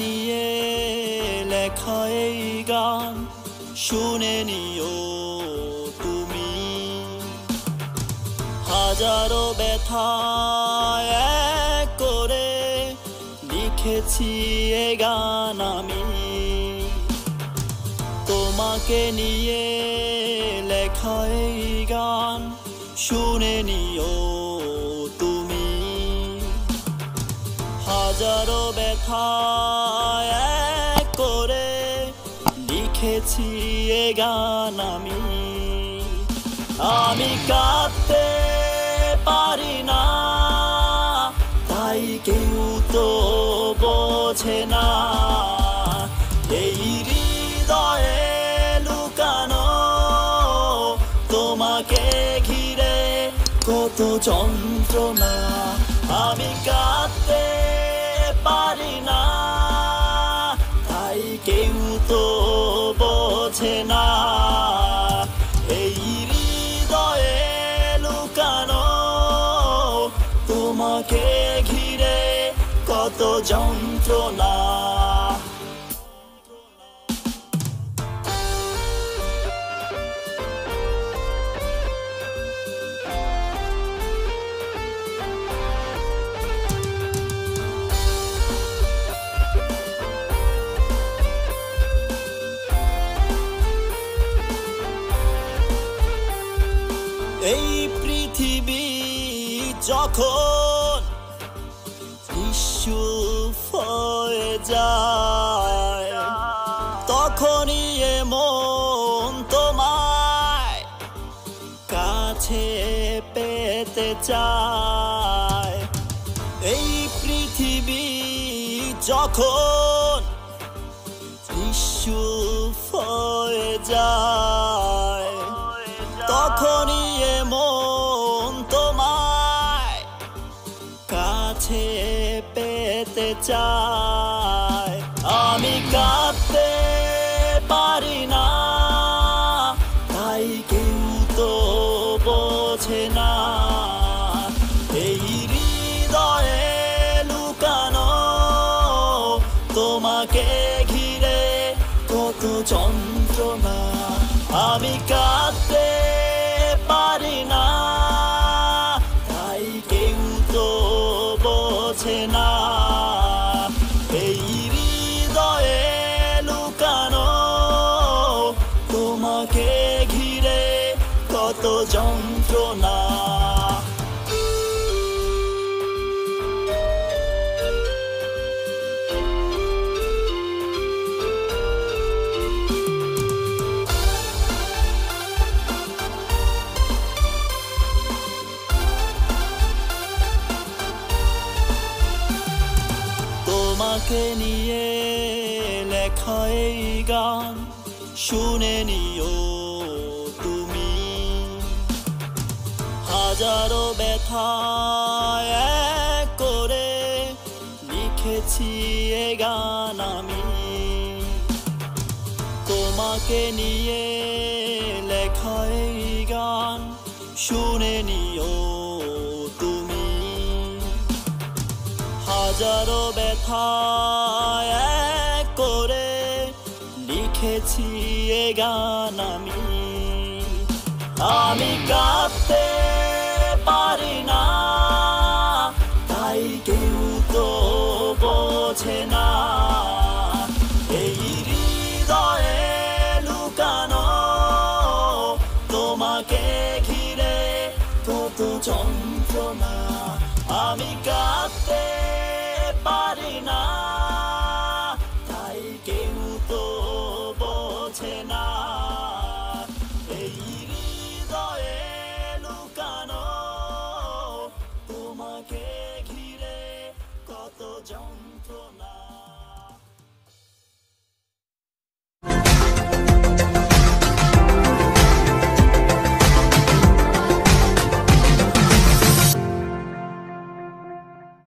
নিয়ে লেখা এই গান শুনে নিও তুমি। হাজারো ব্যথায় এক করে লিখেছি এ গান আমি, তোমাকে নিয়ে লেখা এই গান শুনে নিও তুমি। হাজারো ব্যথায় এক করে লিখেছি এ গান আমি। আমি কাঁদতে পারি না তাই কেউ তো বোঝে না, এই হৃদয়ে লুকানো তোমাকে ঘিরে কত যন্ত্রণা। আমি কাঁদতে পারি না তাই কেউ তো বোঝে না, এই হৃদয়ে লুকানো তোমাকে ঘিরে কত যন্ত্রণা। এই পৃথিবী যখন হয়ে যায় তখনই মন তোমায় কাছে পেতে চায়। এই পৃথিবী যখন হয়ে যায় তখনই মন তোমায় কাছে পেতে চায়। আমি কাঁদতে পারি না তাই কেউ তো বোঝে না, এই হৃদয়ে লুকানো তোমাকে ঘিরে কত যন্ত্রণা। আমি কাঁদতে পারি না তাই কেউ তো বোঝে না, এই হৃদয়ে লুকানো তোমাকে ঘিরে কত যন্ত্রণা। তোমাকে নিয়ে লেখা এই গান শুনে নিও তুমি। হাজারো ব্যথায় এক করে লিখেছি এ গান আমি, তোমাকে নিয়ে লেখা এই গান শুনে নিও তুমি। হাজারো ব্যথায় এক করে লিখেছি এ গান আমি। আমি